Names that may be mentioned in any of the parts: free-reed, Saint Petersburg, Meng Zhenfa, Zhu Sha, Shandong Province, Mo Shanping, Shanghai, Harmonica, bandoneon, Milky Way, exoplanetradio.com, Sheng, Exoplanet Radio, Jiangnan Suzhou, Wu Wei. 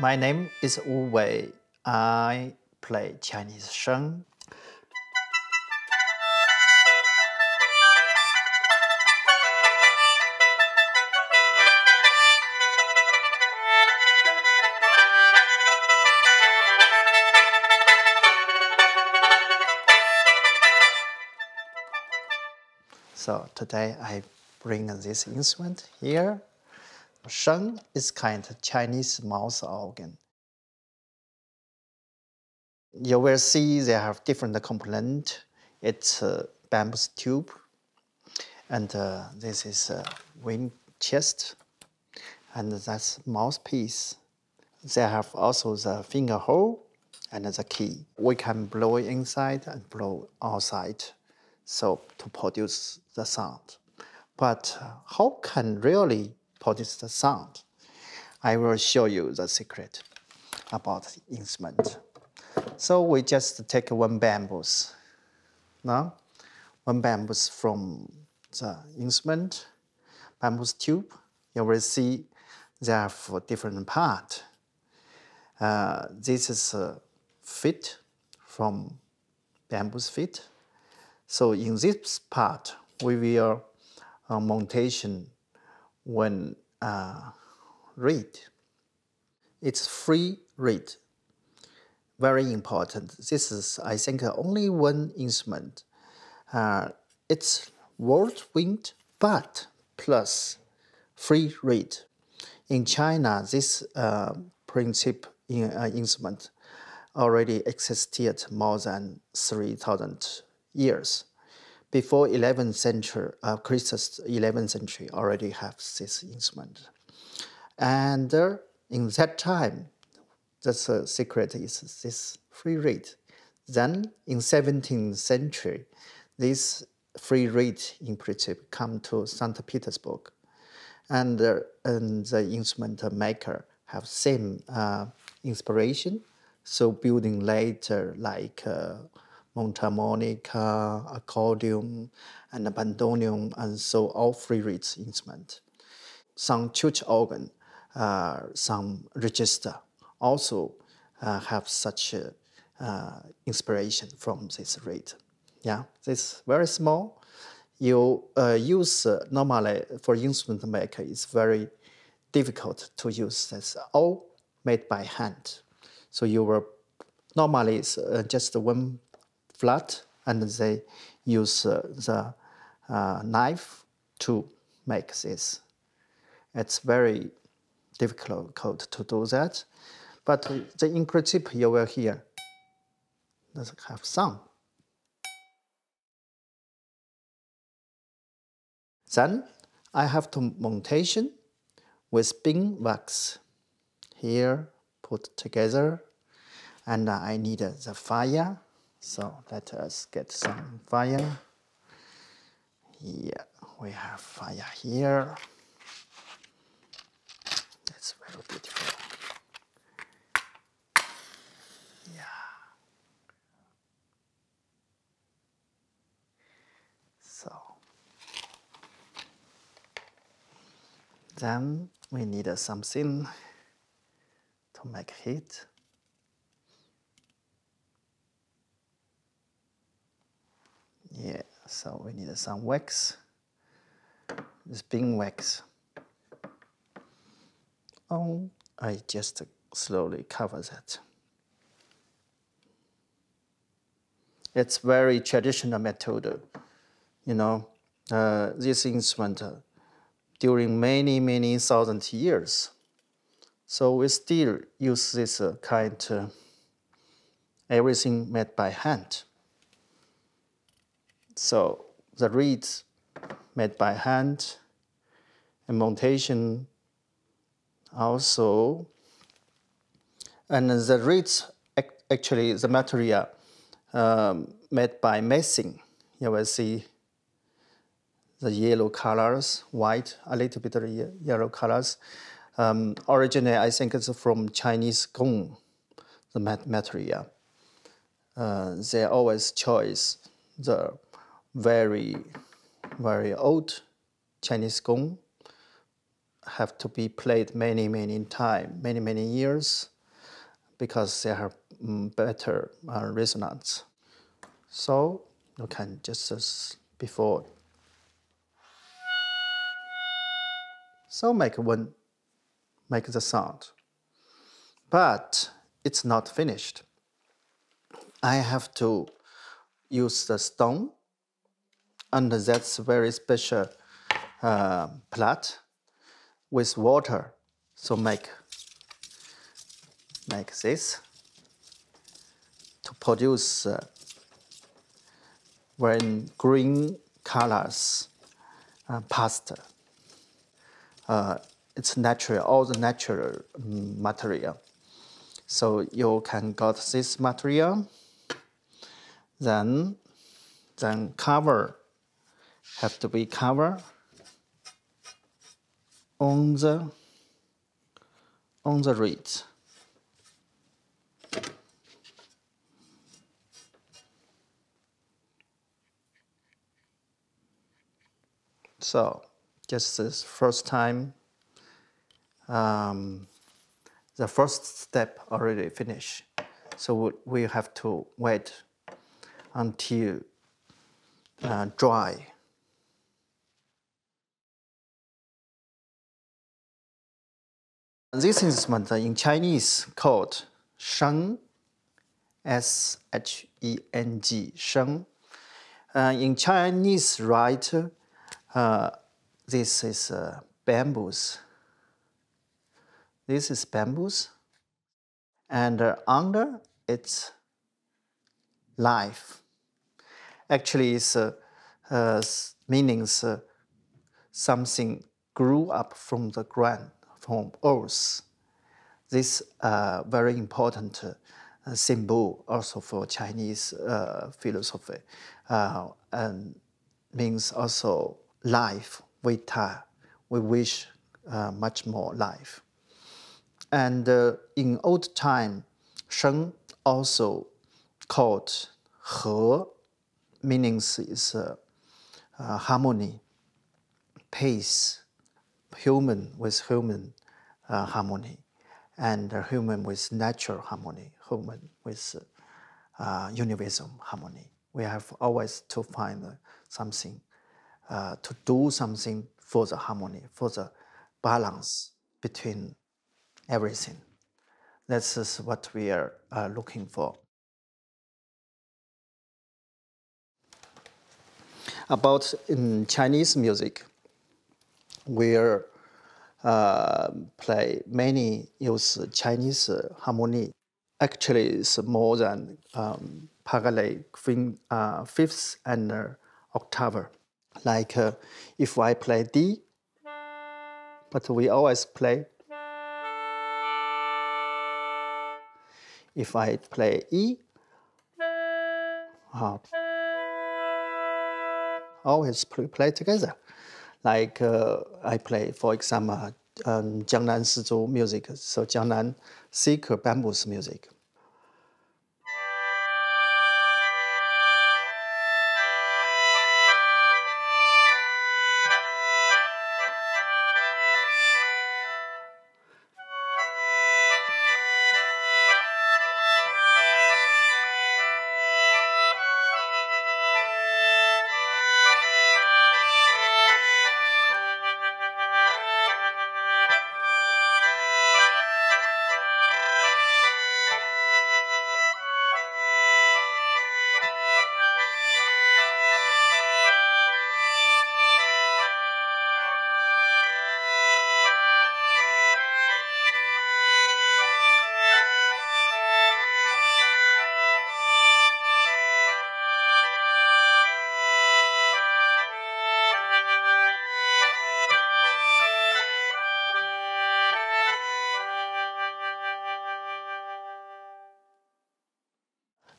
My name is Wu Wei. I play Chinese Sheng. So today I bring this instrument here. Sheng is kind of Chinese mouth organ. You will see they have different components. It's a bamboo tube, and this is a wing chest, and that's mouthpiece. They have also the finger hole and the key. We can blow inside and blow outside, so to produce the sound. But how can really produce the sound? I will show you the secret about the instrument. So we just take one bamboo, no? One bamboo from the instrument, bamboo tube. You will see they are for different parts. This is a feet from bamboo's feet. So in this part, we will montation when reed. It's free reed, very important. This is, I think, only one instrument. It's whirlwind, but plus free reed. In China, this principle in instrument already existed more than 3,000 years. Before 11th century, Christ's 11th century already have this instrument. And in that time, that's a secret is this free reed. Then in 17th century, this free reed in principle come to Saint Petersburg. And the instrument maker have same inspiration. So building later like harmonica, accordion, and a bandoneon, and so all free reed instruments. Some church organ, some register also have such inspiration from this reed. Yeah, it's very small. You use normally for instrument maker, it's very difficult to use this, all made by hand. So you will normally it's, just one flat, and they use the knife to make this. It's very difficult to do that, but the in principle you will hear does have sound. Then I have to montation with bean wax here put together, and I need the fire. So let us get some fire. Yeah, we have fire here. That's very beautiful. Yeah. So then we need something to make heat. Yeah, so we need some wax, this bean wax. Oh, I just slowly cover that. It's very traditional method, you know. This instrument during many thousand years. So we still use this kind of everything made by hand. So the reeds made by hand, and montation also. And the reeds, actually the material made by messing. You will see the yellow colors, white, a little bit of yellow colors. Originally, I think it's from Chinese gong, the material. They always choose the very old Chinese gong have to be played many years, because they have better resonance. So you can just as before. So make the sound, but it's not finished. I have to use the stone, and that's very special plate with water. So make this to produce when green colors pasta. It's natural, all the natural material. So you can get this material, then cover, have to be covered on the reeds. So just this first time, the first step already finished. So we have to wait until dry. This instrument in Chinese called Sheng, S-H-E-N-G, Sheng. In Chinese writer, this is bamboos. This is bamboos, and under it's life. Actually, it's meanings something grew up from the ground, from earth. This very important symbol also for Chinese philosophy, and means also life, vita. We wish much more life. And in old time, Sheng also called He, meaning is harmony, peace, human with human harmony, and human with natural harmony, human with universal harmony. We have always to find something, to do something for the harmony, for the balance between everything. This is what we are looking for. About in Chinese music, we play many, use Chinese harmony. Actually, it's more than parallel fifths and octave. Like if I play D, but we always play. If I play E, always play together. Like I play, for example, Jiangnan Suzhou music, so Jiangnan seeker bamboos music.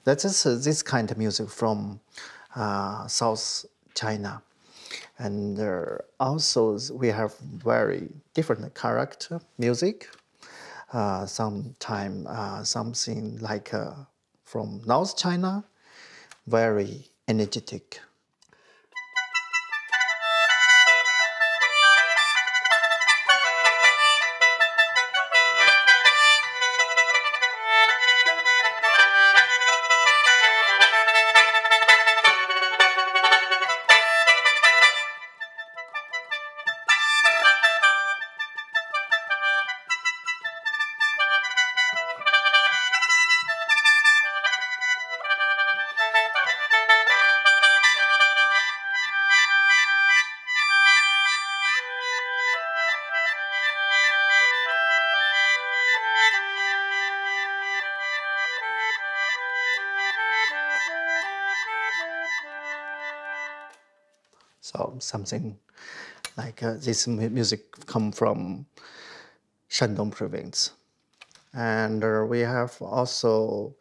That is this kind of music from South China. And also we have very different character music. Sometimes something like from North China, very energetic. So something like this music come from Shandong Province. And we have also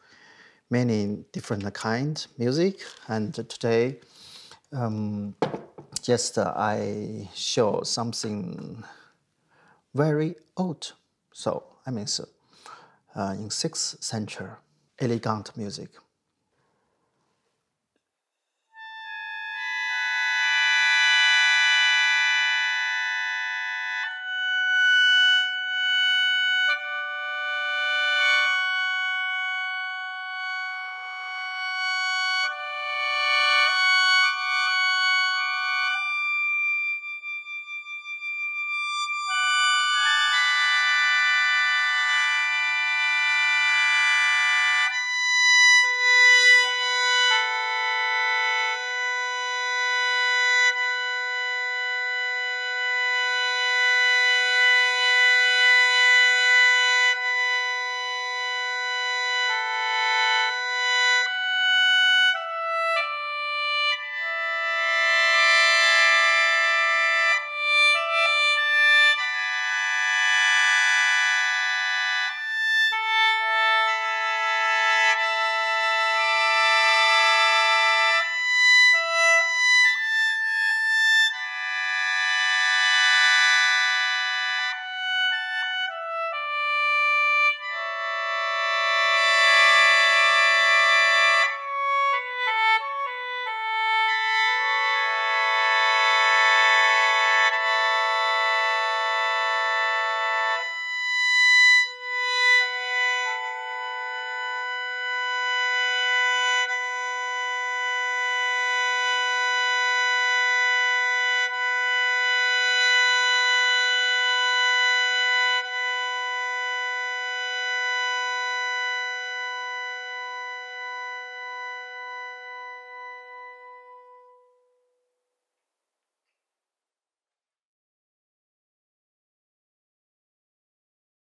many different kind music. And today, I show something very old. So I mean, in 6th century, elegant music.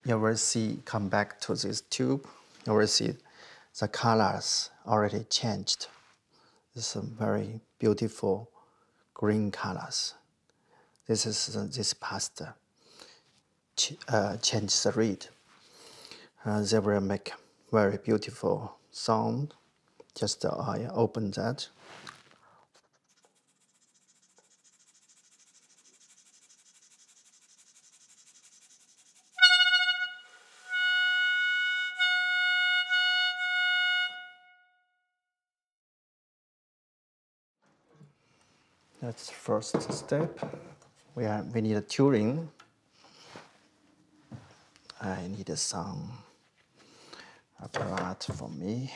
You will see, come back to this tube, you will see the colors already changed. This is very beautiful green colors. This is this pasta. Change the reed. They will make very beautiful sound. Just I open that. That's the first step. We need a tuning. I need some apparatus for me.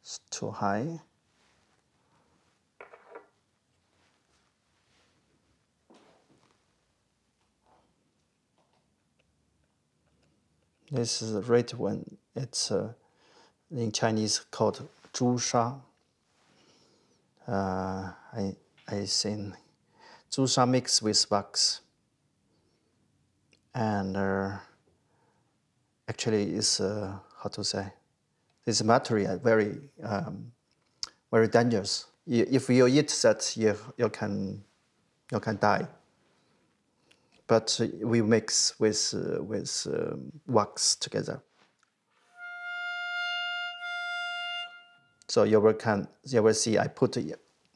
It's too high. This is the right one. It's in Chinese called Zhu Sha. I think Zhu Sha mixed with wax, and actually it's how to say, this material very very dangerous. If you eat that, you can die. But we mix with wax together, so you will see I put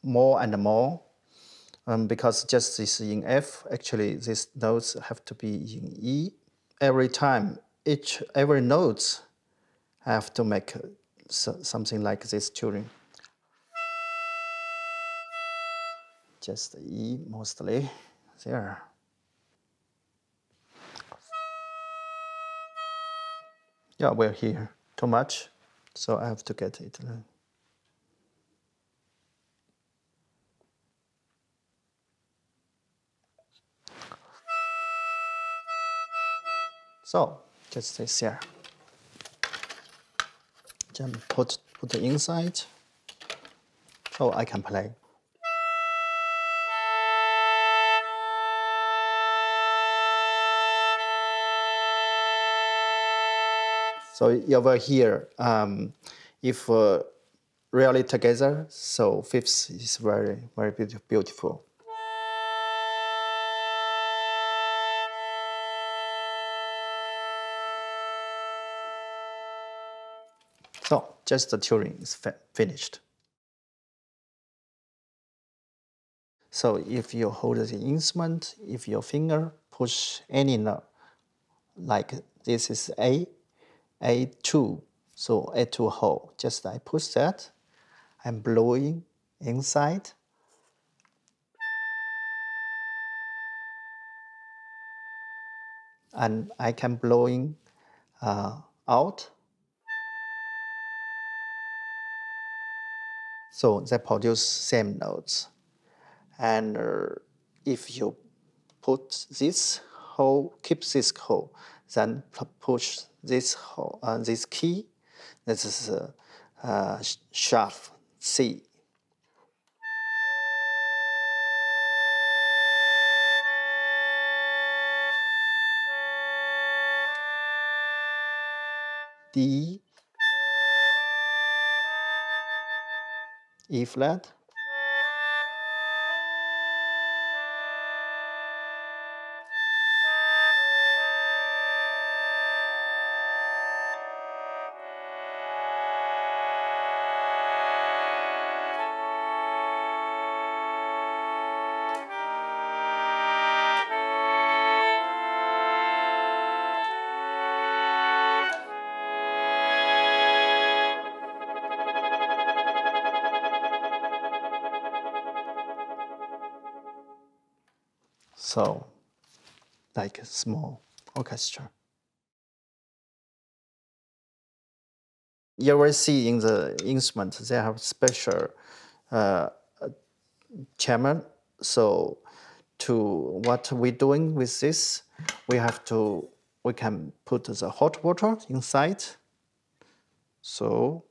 more and more, because just this in F. Actually, these notes have to be in E. Every time, every notes have to make something like this tuning. Just E mostly there. Yeah, we're here too much, so I have to get it. So just this here. Then put the inside, so I can play. So over here, if really together, so fifth is very beautiful. So just the tuning is finished. So if you hold the instrument, if your finger push any note, like this is A, A2, so A2 hole. Just I push that, I'm blowing inside. And I can blowing out. So they produce same notes. And if you put this hole, keep this hole, then push this hole, this key. This is sharp C. D. E flat. So, like a small orchestra. You will see in the instrument, they have special chamber. So, to what we're doing with this, we can put the hot water inside. So,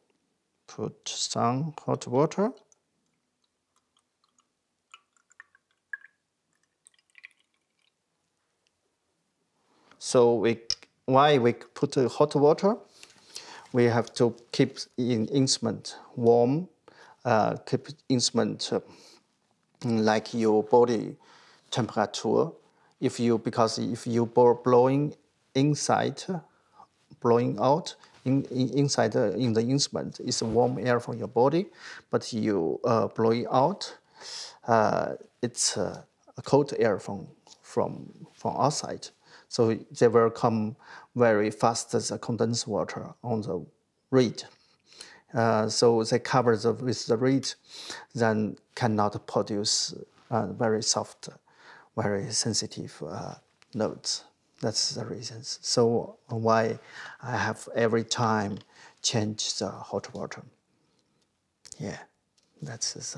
put some hot water. So why we put hot water? We have to keep the instrument warm, keep instrument like your body temperature. Because if you blowing inside, blowing out inside in the instrument, it's warm air from your body, but you blowing out, it's cold air from outside. So they will come very fast as a condensed water on the reed. So they cover with the reed, then cannot produce very soft, very sensitive notes. That's the reasons. So why I have every time change the hot water. Yeah, that's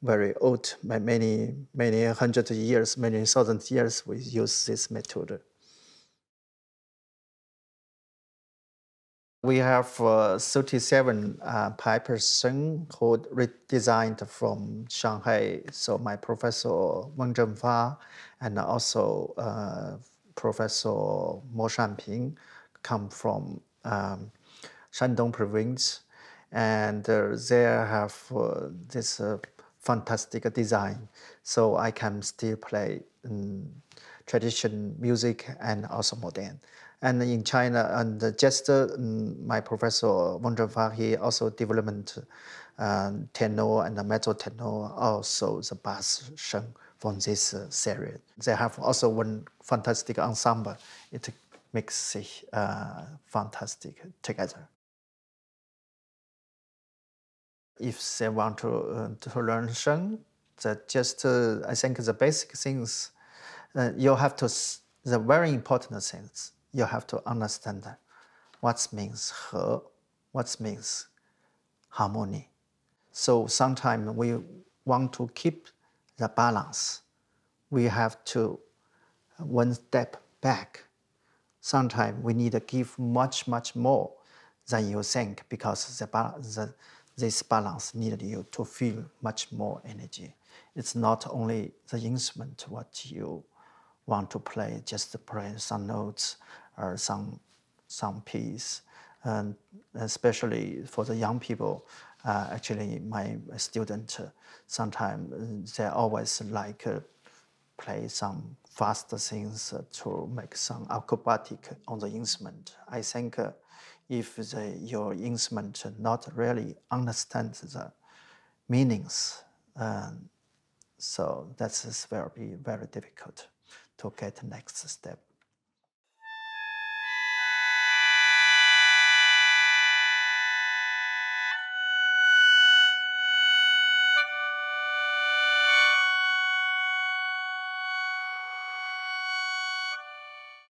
very old, many hundred years, many thousand years we use this method. We have 37 pipers Sheng who redesigned from Shanghai. So my professor Meng Zhenfa and also Professor Mo Shanping come from Shandong Province, and they have this fantastic design. So I can still play traditional music and also modern. And in China, and just my professor Meng Zhenfa, he also developed tenor and the mezzo tenor, also the bass Sheng from this series. They have also one fantastic ensemble. It makes it fantastic together. If they want to learn Sheng, that just I think the basic things you have to. The very important things. You have to understand what means He, what means harmony. So sometimes we want to keep the balance. We have to one step back. Sometimes we need to give much more than you think, because this balance needed you to feel much more energy. It's not only the instrument what you want to play, just to play some notes or some piece especially for the young people. Actually, my student sometimes they always like play some fast things to make some acrobatic on the instrument. I think if your instrument not really understand the meanings, so that will be very difficult to get next step.